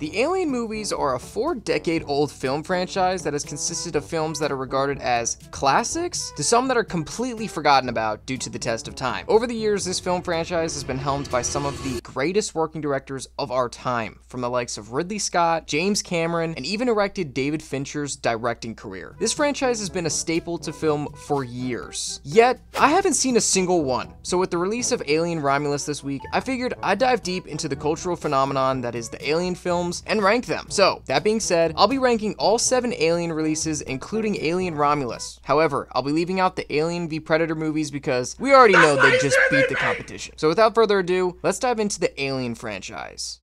The Alien movies are a 4-decade-old film franchise that has consisted of films that are regarded as classics to some that are completely forgotten about due to the test of time. Over the years, this film franchise has been helmed by some of the greatest working directors of our time, from the likes of Ridley Scott, James Cameron, and even erected David Fincher's directing career. This franchise has been a staple to film for years, yet I haven't seen a single one. So with the release of Alien Romulus this week, I figured I'd dive deep into the cultural phenomenon that is the Alien film and rank them. So that being said, I'll be ranking all 7 Alien releases, including Alien Romulus. However, I'll be leaving out the Alien v Predator movies because we already know they just beat the competition. So without further ado, let's dive into the Alien franchise.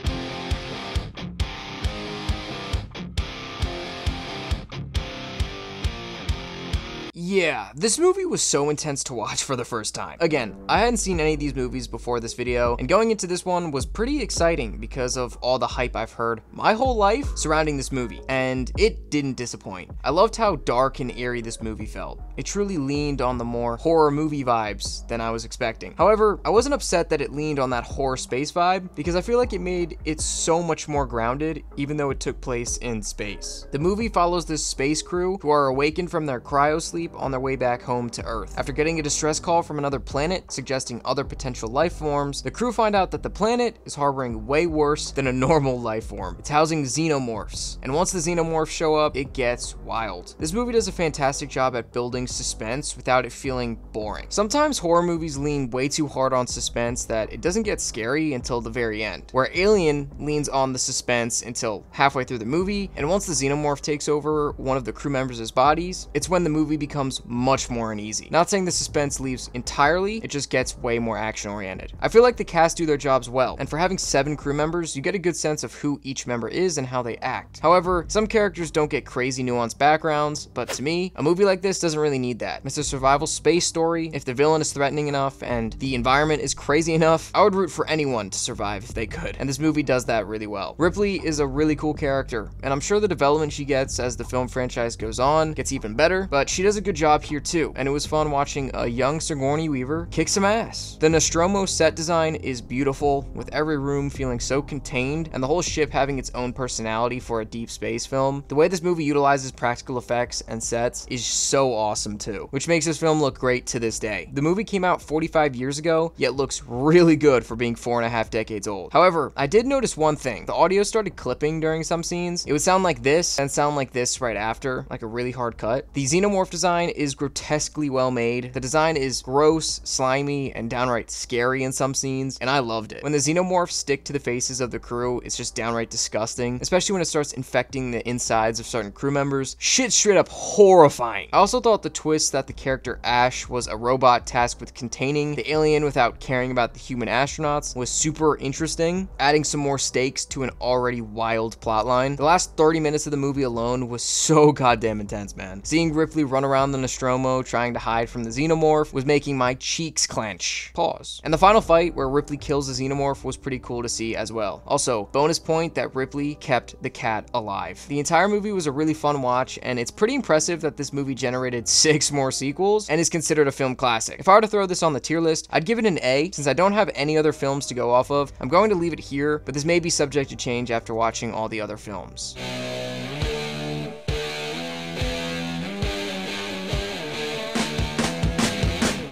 Yeah, this movie was so intense to watch for the first time. Again, I hadn't seen any of these movies before this video, and going into this one was pretty exciting because of all the hype I've heard my whole life surrounding this movie, and it didn't disappoint. I loved how dark and eerie this movie felt. It truly leaned on the more horror movie vibes than I was expecting. However, I wasn't upset that it leaned on that horror space vibe because I feel like it made it so much more grounded, even though it took place in space. The movie follows this space crew who are awakened from their cryosleep on their way back home to Earth. After getting a distress call from another planet suggesting other potential life forms, the crew find out that the planet is harboring way worse than a normal life form. It's housing xenomorphs, and once the xenomorphs show up, it gets wild. This movie does a fantastic job at building suspense without it feeling boring. Sometimes horror movies lean way too hard on suspense that it doesn't get scary until the very end, where Alien leans on the suspense until halfway through the movie, and once the xenomorph takes over one of the crew members' bodies, it's when the movie becomes much more uneasy. Not saying the suspense leaves entirely, it just gets way more action oriented. I feel like the cast do their jobs well, and for having 7 crew members, you get a good sense of who each member is and how they act. However, some characters don't get crazy nuanced backgrounds, but to me, a movie like this doesn't really need that. It's a survival space story. If the villain is threatening enough and the environment is crazy enough, I would root for anyone to survive if they could, and this movie does that really well. Ripley is a really cool character, and I'm sure the development she gets as the film franchise goes on gets even better, but she does a good job here too, and it was fun watching a young Sigourney Weaver kick some ass. The Nostromo set design is beautiful, with every room feeling so contained and the whole ship having its own personality for a deep space film. The way this movie utilizes practical effects and sets is so awesome too, which makes this film look great to this day. The movie came out 45 years ago, yet looks really good for being 4.5 decades old. However, I did notice one thing. The audio started clipping during some scenes. It would sound like this and sound like this right after, like a really hard cut. The xenomorph design is grotesquely well made. The design is gross, slimy, and downright scary in some scenes, and I loved it. When the xenomorphs stick to the faces of the crew, it's just downright disgusting, especially when it starts infecting the insides of certain crew members. Shit's straight up horrifying. I also thought the twist that the character Ash was a robot tasked with containing the alien without caring about the human astronauts was super interesting, adding some more stakes to an already wild plotline. The last 30 minutes of the movie alone was so goddamn intense, man. Seeing Ripley run around the Nostromo trying to hide from the xenomorph was making my cheeks clench. Pause. And the final fight where Ripley kills the xenomorph was pretty cool to see as well. Also, bonus point that Ripley kept the cat alive. The entire movie was a really fun watch, and it's pretty impressive that this movie generated 6 more sequels and is considered a film classic. If I were to throw this on the tier list, I'd give it an A. Since I don't have any other films to go off of, I'm going to leave it here, but this may be subject to change after watching all the other films.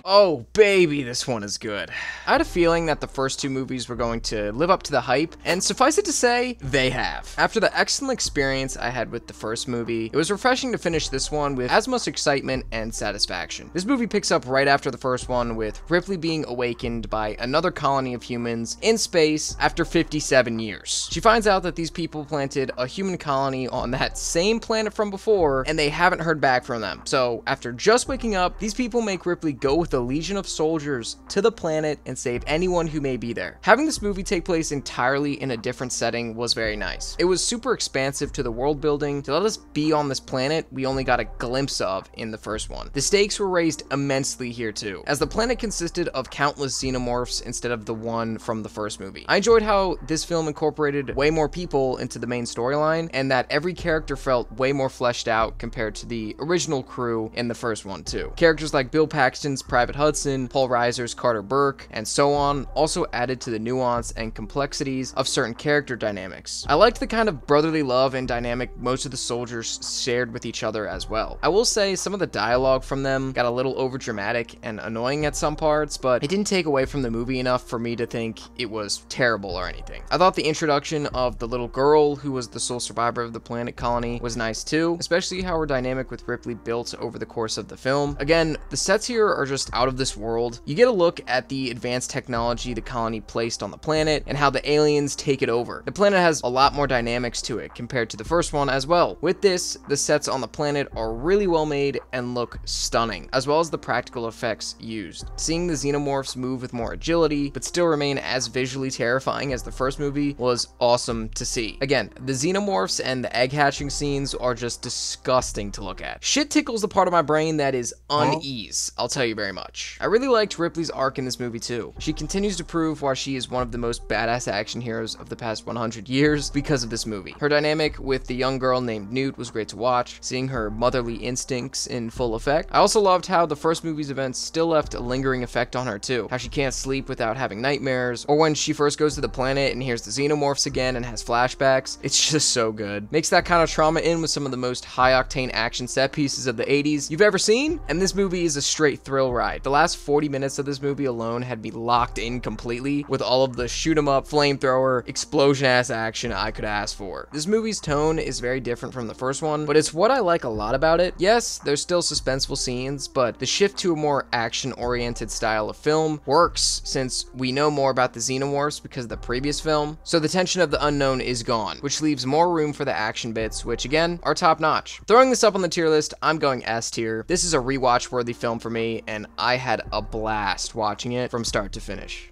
Oh baby, this one is good. I had a feeling that the first 2 movies were going to live up to the hype, and suffice it to say, they have. After the excellent experience I had with the first movie, it was refreshing to finish this one with as much excitement and satisfaction. This movie picks up right after the first one, with Ripley being awakened by another colony of humans in space after 57 years. She finds out that these people planted a human colony on that same planet from before, and they haven't heard back from them. So after just waking up, these people make Ripley go with a legion of soldiers to the planet and save anyone who may be there. Having this movie take place entirely in a different setting was very nice. It was super expansive to the world building to let us be on this planet we only got a glimpse of in the first one. The stakes were raised immensely here too, as the planet consisted of countless xenomorphs instead of the one from the first movie. I enjoyed how this film incorporated way more people into the main storyline, and that every character felt way more fleshed out compared to the original crew in the first one too. Characters like Bill Paxton's private Private Hudson, Paul Reiser's Carter Burke, and so on, also added to the nuance and complexities of certain character dynamics. I liked the kind of brotherly love and dynamic most of the soldiers shared with each other as well. I will say some of the dialogue from them got a little overdramatic and annoying at some parts, but it didn't take away from the movie enough for me to think it was terrible or anything. I thought the introduction of the little girl who was the sole survivor of the planet colony was nice too, especially how her dynamic with Ripley built over the course of the film. Again, the sets here are just out of this world. You get a look at the advanced technology the colony placed on the planet and how the aliens take it over. The planet has a lot more dynamics to it compared to the first one as well. With this, the sets on the planet are really well made and look stunning, as well as the practical effects used. Seeing the xenomorphs move with more agility but still remain as visually terrifying as the first movie was awesome to see. Again, the xenomorphs and the egg hatching scenes are just disgusting to look at. Shit tickles the part of my brain that is unease, I'll tell you very much. I really liked Ripley's arc in this movie too. She continues to prove why she is one of the most badass action heroes of the past 100 years because of this movie. Her dynamic with the young girl named Newt was great to watch, seeing her motherly instincts in full effect. I also loved how the first movie's events still left a lingering effect on her too, how she can't sleep without having nightmares, or when she first goes to the planet and hears the xenomorphs again and has flashbacks. It's just so good. Mix that kind of trauma in with some of the most high-octane action set pieces of the 80s you've ever seen, and this movie is a straight thrill ride. The last 40 minutes of this movie alone had me locked in completely with all of the shoot 'em up, flamethrower, explosion-ass action I could ask for. This movie's tone is very different from the first one, but it's what I like a lot about it. Yes, there's still suspenseful scenes, but the shift to a more action-oriented style of film works since we know more about the xenomorphs because of the previous film, so the tension of the unknown is gone, which leaves more room for the action bits, which again, are top-notch. Throwing this up on the tier list, I'm going S tier. This is a rewatch-worthy film for me, and I had a blast watching it from start to finish.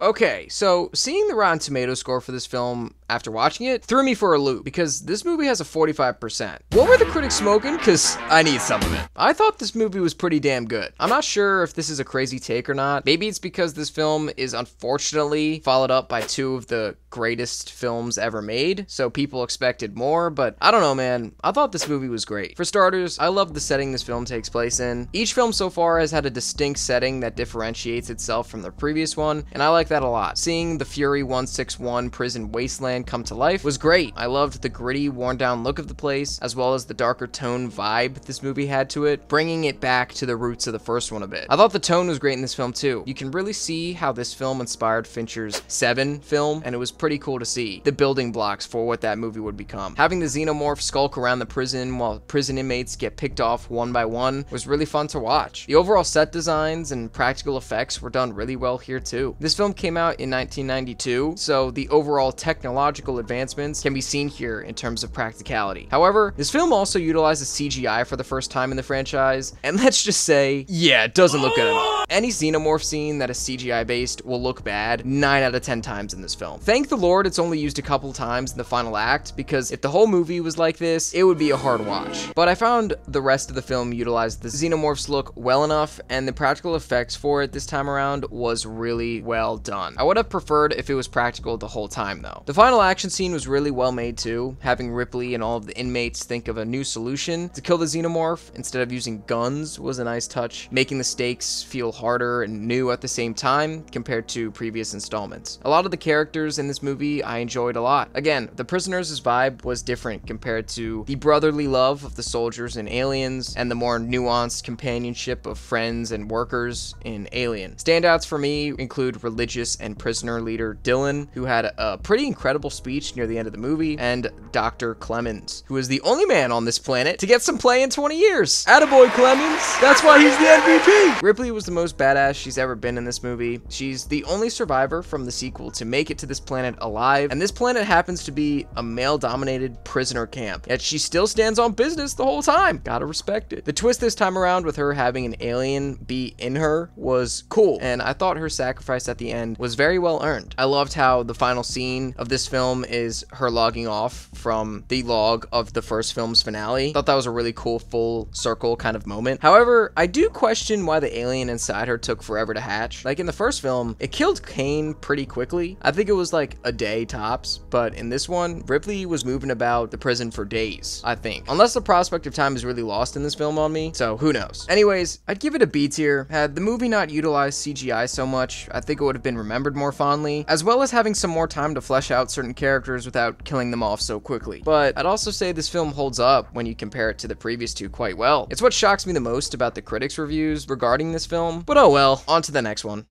Okay, so seeing the Rotten Tomatoes score for this film after watching it threw me for a loop because this movie has a 45%. What were the critics smoking? Because I need some of it. I thought this movie was pretty damn good. I'm not sure if this is a crazy take or not. Maybe it's because this film is unfortunately followed up by two of the greatest films ever made, so people expected more, but I don't know, man. I thought this movie was great. For starters, I love the setting this film takes place in. Each film so far has had a distinct setting that differentiates itself from the previous one, and I like that a lot. Seeing the Fury 161 prison wasteland come to life was great. I loved the gritty, worn down look of the place, as well as the darker tone vibe this movie had to it, bringing it back to the roots of the first one a bit. I thought the tone was great in this film too. You can really see how this film inspired Fincher's Seven film, and it was pretty cool to see the building blocks for what that movie would become. Having the xenomorph skulk around the prison while prison inmates get picked off one by one was really fun to watch. The overall set designs and practical effects were done really well here too. This film came out in 1992, so the overall technological advancements can be seen here in terms of practicality. However, this film also utilizes CGI for the first time in the franchise, and let's just say, yeah, it doesn't look good at all. Any xenomorph scene that is CGI based will look bad 9 out of 10 times in this film. Thank the Lord it's only used a couple times in the final act, because if the whole movie was like this, it would be a hard watch. But I found the rest of the film utilized the xenomorph's look well enough, and the practical effects for it this time around was really well done. I would have preferred if it was practical the whole time though. The final action scene was really well made too, having Ripley and all of the inmates think of a new solution to kill the xenomorph instead of using guns was a nice touch, making the stakes feel harder and new at the same time compared to previous installments. A lot of the characters in this movie I enjoyed a lot. Again, the prisoners' vibe was different compared to the brotherly love of the soldiers in Aliens and the more nuanced companionship of friends and workers in Alien. Standouts for me include religious and prisoner leader Dylan, who had a pretty incredible speech near the end of the movie, and Dr. Clemens, who is the only man on this planet to get some play in 20 years. Attaboy, Clemens. That's why he's the MVP. Ripley was the most badass she's ever been in this movie. She's the only survivor from the sequel to make it to this planet alive, and this planet happens to be a male-dominated prisoner camp, yet she still stands on business the whole time. Gotta respect it. The twist this time around with her having an alien be in her was cool, and I thought her sacrifice at the end was very well earned. I loved how the final scene of this film is her logging off from the log of the first film's finale. I thought that was a really cool full circle kind of moment. However, I do question why the alien inside her took forever to hatch. Like in the first film, it killed Kane pretty quickly. I think it was like a day tops, but in this one, Ripley was moving about the prison for days, I think. Unless the prospect of time is really lost in this film on me, so who knows. Anyways, I'd give it a B tier. Had the movie not utilized CGI so much, I think it would have been remembered more fondly, as well as having some more time to flesh out certain characters without killing them off so quickly. But I'd also say this film holds up when you compare it to the previous two quite well. It's what shocks me the most about the critics' reviews regarding this film, but oh well, on to the next one.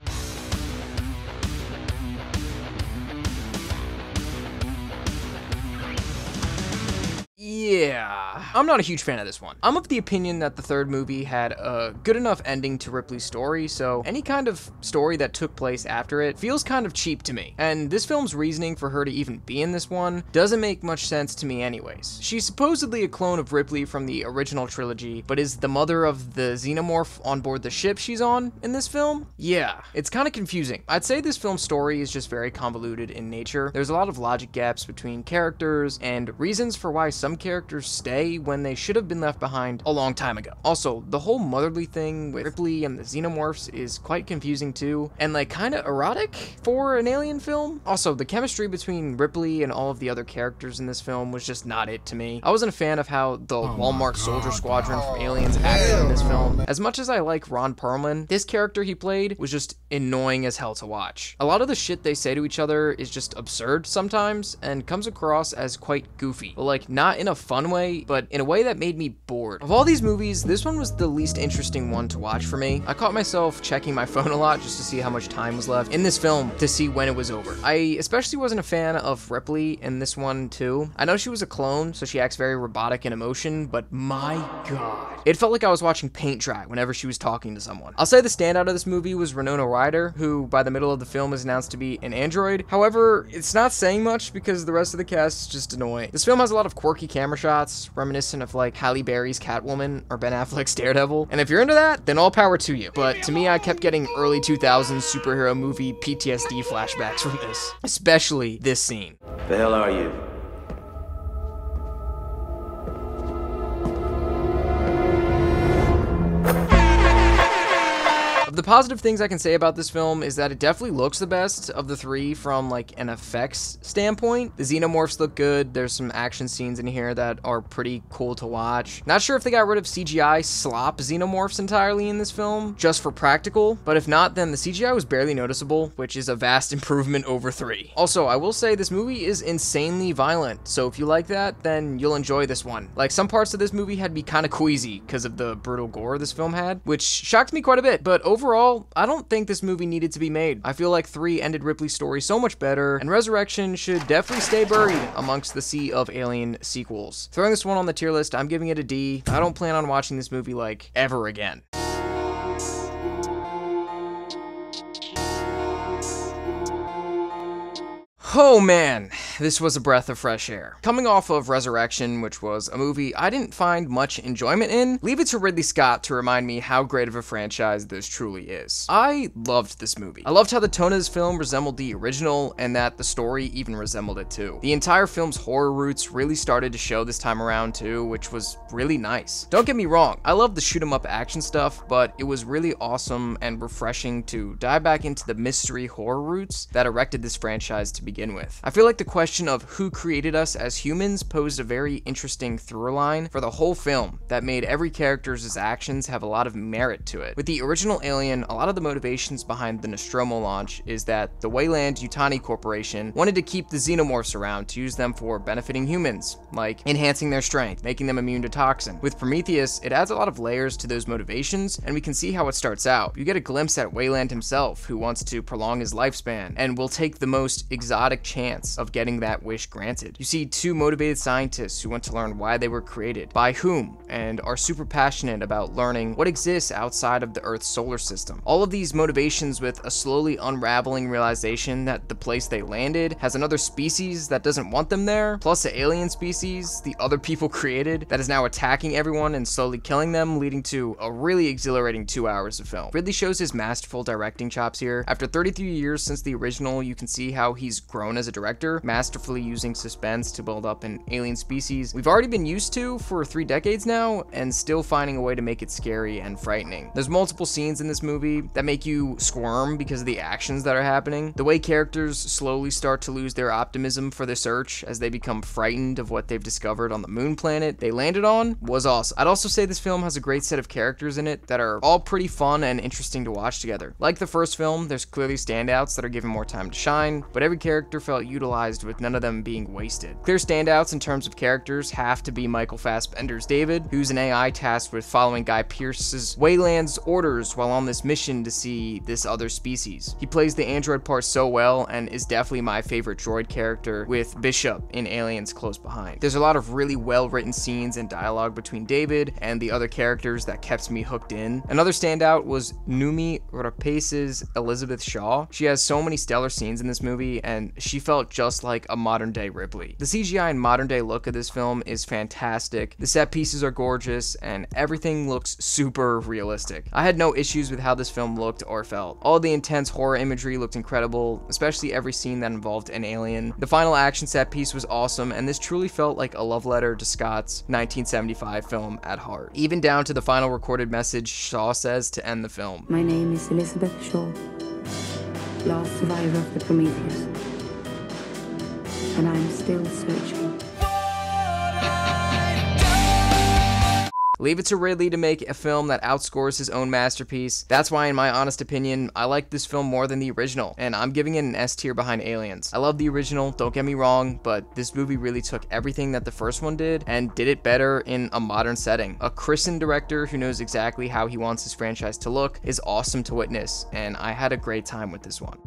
Yeah, I'm not a huge fan of this one. I'm of the opinion that the third movie had a good enough ending to Ripley's story, so any kind of story that took place after it feels kind of cheap to me. And this film's reasoning for her to even be in this one doesn't make much sense to me anyways. She's supposedly a clone of Ripley from the original trilogy, but is the mother of the xenomorph on board the ship she's on in this film? Yeah, it's kind of confusing. I'd say this film's story is just very convoluted in nature. There's a lot of logic gaps between characters and reasons for why some characters stay when they should have been left behind a long time ago. Also, the whole motherly thing with Ripley and the xenomorphs is quite confusing too, and like kind of erotic for an alien film. Also, the chemistry between Ripley and all of the other characters in this film was just not it to me. I wasn't a fan of how the Walmart soldier squadron from Aliens acted in this film. As much as I like Ron Perlman, this character he played was just annoying as hell to watch. A lot of the shit they say to each other is just absurd sometimes and comes across as quite goofy, but like not in a fun way, but in a way that made me bored. Of all these movies, this one was the least interesting one to watch for me. I caught myself checking my phone a lot just to see how much time was left in this film to see when it was over. I especially wasn't a fan of Ripley in this one too. I know she was a clone, so she acts very robotic in emotion, but my god, it felt like I was watching paint dry whenever she was talking to someone. I'll say the standout of this movie was Winona Ryder, who by the middle of the film is announced to be an android. However, it's not saying much because the rest of the cast is just annoying. This film has a lot of quirky camera shots reminiscent of like Halle Berry's Catwoman or Ben Affleck's Daredevil, and if you're into that, then all power to you. But to me, I kept getting early 2000s superhero movie PTSD flashbacks from this, especially this scene. The hell are you? The positive things I can say about this film is that it definitely looks the best of the three from like an effects standpoint. The xenomorphs look good. There's some action scenes in here that are pretty cool to watch. Not sure if they got rid of CGI slop xenomorphs entirely in this film just for practical, but if not, then the CGI was barely noticeable, which is a vast improvement over three. Also, I will say this movie is insanely violent, so if you like that, then you'll enjoy this one. Like some parts of this movie had me kind of queasy because of the brutal gore this film had, which shocked me quite a bit, but overall, I don't think this movie needed to be made. I feel like 3 ended Ripley's story so much better, and Resurrection should definitely stay buried amongst the sea of Alien sequels. Throwing this one on the tier list, I'm giving it a D. I don't plan on watching this movie, like, ever again. Oh man, this was a breath of fresh air. Coming off of Resurrection, which was a movie I didn't find much enjoyment in, leave it to Ridley Scott to remind me how great of a franchise this truly is. I loved this movie. I loved how the tone of this film resembled the original and that the story even resembled it too. The entire film's horror roots really started to show this time around too, which was really nice. Don't get me wrong, I love the shoot 'em up action stuff, but it was really awesome and refreshing to dive back into the mystery horror roots that erected this franchise to begin with. I feel like the question of who created us as humans posed a very interesting through line for the whole film that made every character's actions have a lot of merit to it. With the original Alien, a lot of the motivations behind the Nostromo launch is that the Weyland-Yutani Corporation wanted to keep the xenomorphs around to use them for benefiting humans, like enhancing their strength, making them immune to toxin. With Prometheus, it adds a lot of layers to those motivations, and we can see how it starts out. You get a glimpse at Weyland himself, who wants to prolong his lifespan and will take the most exotic chance of getting that wish granted. You see two motivated scientists who want to learn why they were created, by whom, and are super passionate about learning what exists outside of the Earth's solar system. All of these motivations with a slowly unraveling realization that the place they landed has another species that doesn't want them there, plus the alien species the other people created that is now attacking everyone and slowly killing them, leading to a really exhilarating 2 hours of film. Ridley shows his masterful directing chops here. After 33 years since the original, you can see how he's grown own as a director, masterfully using suspense to build up an alien species we've already been used to for 3 decades now, and still finding a way to make it scary and frightening. There's multiple scenes in this movie that make you squirm because of the actions that are happening. The way characters slowly start to lose their optimism for the search as they become frightened of what they've discovered on the moon planet they landed on was awesome. I'd also say this film has a great set of characters in it that are all pretty fun and interesting to watch together. Like the first film, there's clearly standouts that are given more time to shine, but every character felt utilized with none of them being wasted. Clear standouts in terms of characters have to be Michael Fassbender's David, who's an AI tasked with following Guy Pearce's Weyland's orders while on this mission to see this other species. He plays the android part so well and is definitely my favorite droid character, with Bishop in Aliens close behind. There's a lot of really well-written scenes and dialogue between David and the other characters that kept me hooked in. Another standout was Noomi Rapace's Elizabeth Shaw. She has so many stellar scenes in this movie, and she felt just like a modern-day Ripley. The CGI and modern-day look of this film is fantastic. The set pieces are gorgeous, and everything looks super realistic. I had no issues with how this film looked or felt. All the intense horror imagery looked incredible, especially every scene that involved an alien. The final action set piece was awesome, and this truly felt like a love letter to Scott's 1975 film at heart. Even down to the final recorded message Shaw says to end the film. My name is Elizabeth Shaw, last survivor of the Prometheus, and I'm still searching. Leave it to Ridley to make a film that outscores his own masterpiece. That's why, in my honest opinion, I like this film more than the original, and I'm giving it an S tier behind Aliens. I love the original, don't get me wrong, but this movie really took everything that the first one did and did it better in a modern setting. A Christian director who knows exactly how he wants his franchise to look is awesome to witness, and I had a great time with this one.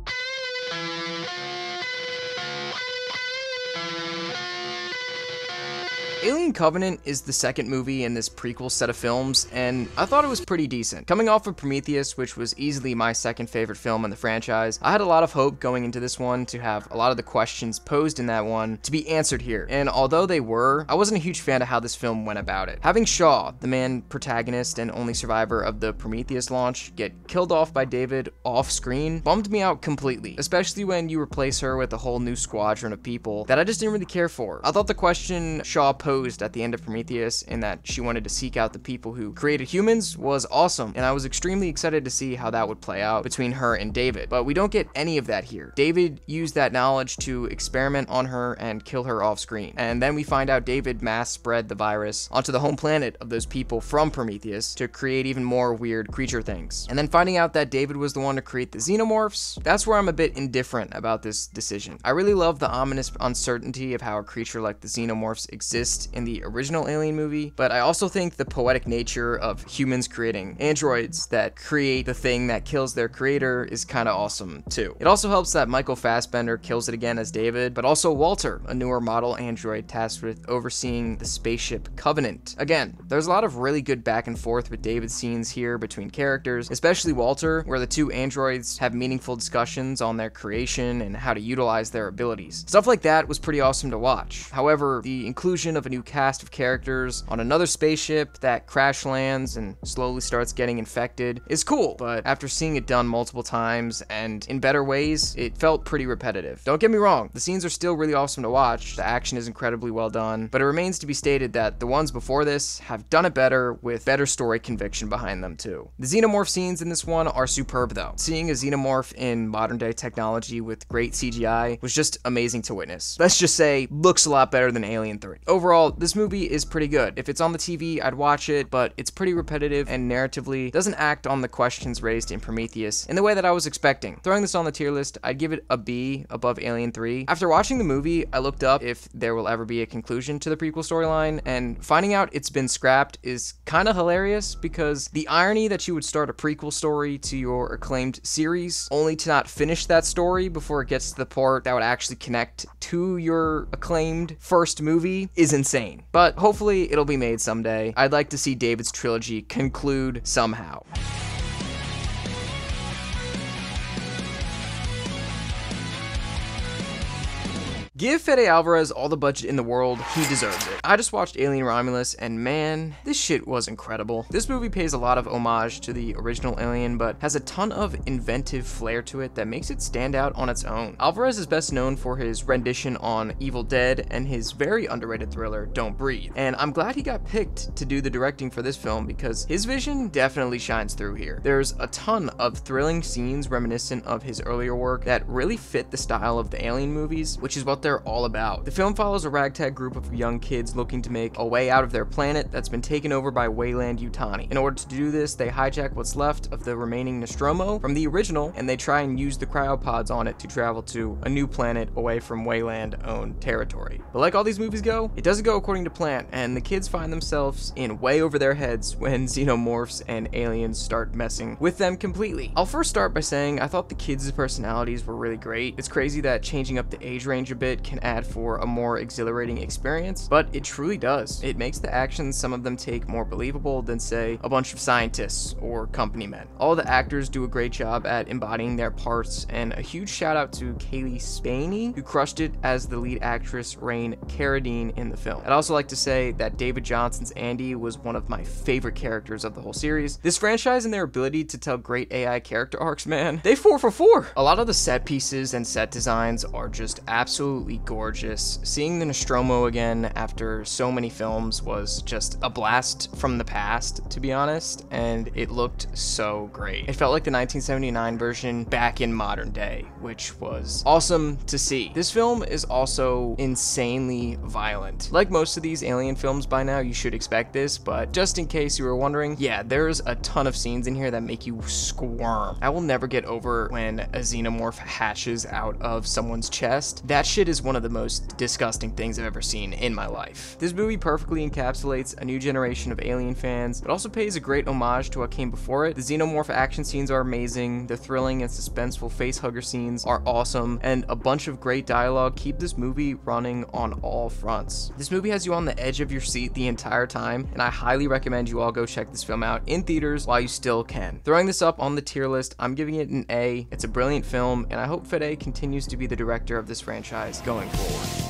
Alien Covenant is the second movie in this prequel set of films, and I thought it was pretty decent. Coming off of Prometheus, which was easily my second favorite film in the franchise, I had a lot of hope going into this one to have a lot of the questions posed in that one to be answered here, and although they were, I wasn't a huge fan of how this film went about it. Having Shaw, the man protagonist and only survivor of the Prometheus launch, get killed off by David off screen bummed me out completely, especially when you replace her with a whole new squadron of people that I just didn't really care for. I thought the question Shaw posed at the end of Prometheus, in that she wanted to seek out the people who created humans, was awesome, and I was extremely excited to see how that would play out between her and David, but we don't get any of that here. David used that knowledge to experiment on her and kill her off screen, and then we find out David mass spread the virus onto the home planet of those people from Prometheus to create even more weird creature things. And then finding out that David was the one to create the xenomorphs, that's where I'm a bit indifferent about this decision. I really love the ominous uncertainty of how a creature like the xenomorphs exists in the original Alien movie, but I also think the poetic nature of humans creating androids that create the thing that kills their creator is kind of awesome too. It also helps that Michael Fassbender kills it again as David, but also Walter, a newer model android tasked with overseeing the spaceship Covenant. Again, there's a lot of really good back and forth with David scenes here between characters, especially Walter, where the two androids have meaningful discussions on their creation and how to utilize their abilities. Stuff like that was pretty awesome to watch. However, the inclusion of a new cast of characters on another spaceship that crash lands and slowly starts getting infected is cool, but after seeing it done multiple times and in better ways, it felt pretty repetitive. Don't get me wrong, the scenes are still really awesome to watch, the action is incredibly well done, but it remains to be stated that the ones before this have done it better with better story conviction behind them too. The xenomorph scenes in this one are superb though. Seeing a xenomorph in modern day technology with great CGI was just amazing to witness. Let's just say, looks a lot better than Alien 3. Overall, this movie is pretty good. If it's on the TV, I'd watch it, but it's pretty repetitive and narratively doesn't act on the questions raised in Prometheus in the way that I was expecting. Throwing this on the tier list, I'd give it a B above Alien 3. After watching the movie, I looked up if there will ever be a conclusion to the prequel storyline, and finding out it's been scrapped is kind of hilarious because the irony that you would start a prequel story to your acclaimed series only to not finish that story before it gets to the part that would actually connect to your acclaimed first movie is insane. But hopefully it'll be made someday. I'd like to see David's trilogy conclude somehow. Give Fede Alvarez all the budget in the world, he deserves it. I just watched Alien Romulus and man, this shit was incredible. This movie pays a lot of homage to the original Alien, but has a ton of inventive flair to it that makes it stand out on its own. Alvarez is best known for his rendition on Evil Dead and his very underrated thriller, Don't Breathe. And I'm glad he got picked to do the directing for this film because his vision definitely shines through here. There's a ton of thrilling scenes reminiscent of his earlier work that really fit the style of the Alien movies, which is what they're all about. The film follows a ragtag group of young kids looking to make a way out of their planet that's been taken over by Weyland-Yutani. In order to do this, they hijack what's left of the remaining Nostromo from the original, and they try and use the cryopods on it to travel to a new planet away from Weyland-owned territory. But like all these movies go, it doesn't go according to plan, and the kids find themselves in way over their heads when xenomorphs and aliens start messing with them completely. I'll first start by saying I thought the kids' personalities were really great. It's crazy that changing up the age range a bit can add for a more exhilarating experience, but it truly does. It makes the actions some of them take more believable than, say, a bunch of scientists or company men. All the actors do a great job at embodying their parts, and a huge shout out to Caillee Spaeny, who crushed it as the lead actress Rain Carradine in the film. I'd also like to say that David Johnson's Andy was one of my favorite characters of the whole series. This franchise and their ability to tell great AI character arcs, man, they 4 for 4. A lot of the set pieces and set designs are just absolutely gorgeous. Seeing the Nostromo again after so many films was just a blast from the past, to be honest, and it looked so great. It felt like the 1979 version back in modern day, which was awesome to see. This film is also insanely violent. Like most of these Alien films by now, you should expect this, but just in case you were wondering, yeah, there's a ton of scenes in here that make you squirm. I will never get over when a xenomorph hatches out of someone's chest. That shit is one of the most disgusting things I've ever seen in my life. This movie perfectly encapsulates a new generation of Alien fans, but also pays a great homage to what came before it. The xenomorph action scenes are amazing, the thrilling and suspenseful facehugger scenes are awesome, and a bunch of great dialogue keep this movie running on all fronts. This movie has you on the edge of your seat the entire time, and I highly recommend you all go check this film out in theaters while you still can. Throwing this up on the tier list, I'm giving it an A. It's a brilliant film, and I hope Fede continues to be the director of this franchise going forward.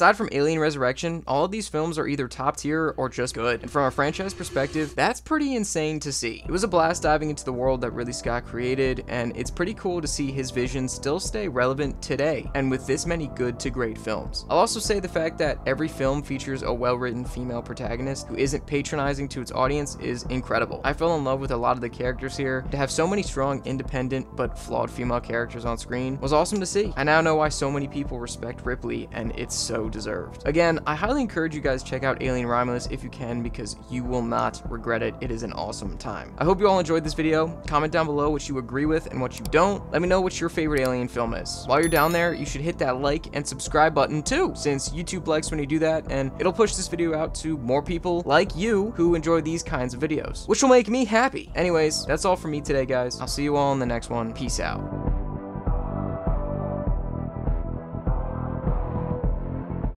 Aside from Alien Resurrection, all of these films are either top tier or just good, and from a franchise perspective, that's pretty insane to see. It was a blast diving into the world that Ridley Scott created, and it's pretty cool to see his vision still stay relevant today, and with this many good to great films. I'll also say the fact that every film features a well-written female protagonist who isn't patronizing to its audience is incredible. I fell in love with a lot of the characters here. To have so many strong, independent, but flawed female characters on screen was awesome to see. I now know why so many people respect Ripley, and it's so deserved. Again, I highly encourage you guys to check out Alien Romulus if you can, because you will not regret it. It is an awesome time. I hope you all enjoyed this video. Comment down below what you agree with and what you don't. Let me know what your favorite Alien film is. While you're down there, you should hit that like and subscribe button too, since YouTube likes when you do that, and it'll push this video out to more people like you who enjoy these kinds of videos, which will make me happy. Anyways, that's all for me today, guys. I'll see you all in the next one. Peace out.